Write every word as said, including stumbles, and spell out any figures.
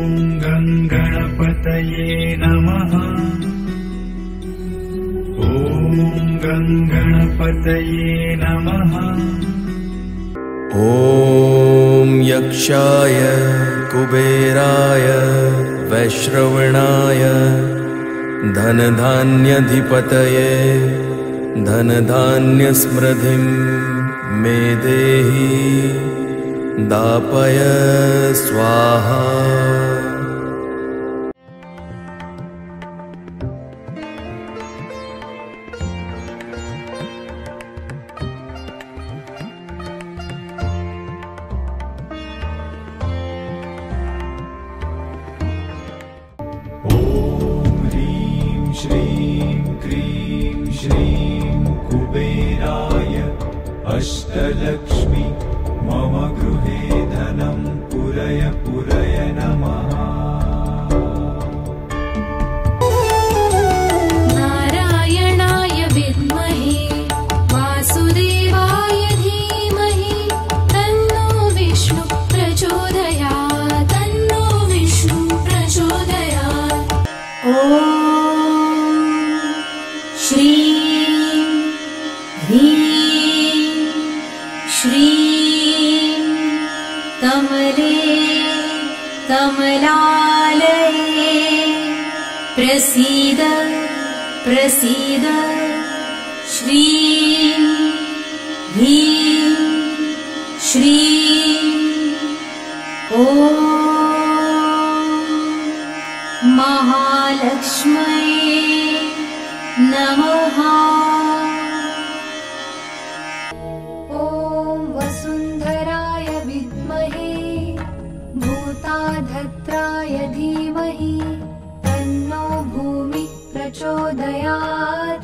ॐ गंगणपतये नमः। ॐ गंगणपतये नमः। ॐ यक्षाय कुबेराय वैश्रवणाय धनधान्यधिपतये धनधान्यस्मृधिं मे देहि दापय स्वाहा। ओम ह्रीं श्रीं क्रीं श्रीं कुबेराय अष्टलक्ष्मी मम गृहे धनं पुरय पुरय नमः। नारायणाय विद्महे वासुदेवाय धीमहि तन्नो विष्णु प्रचोदयात् तन्नो विष्णु प्रचोदयात्। ओम श्रीं ह्रीं श्रीं कमले कमलालये प्रसीद प्रसीद श्रीं ह्रीं श्रीं। ॐ महालक्ष्मये नमः। धत्राय धीमहि तन्नो भूमि प्रचोदयात्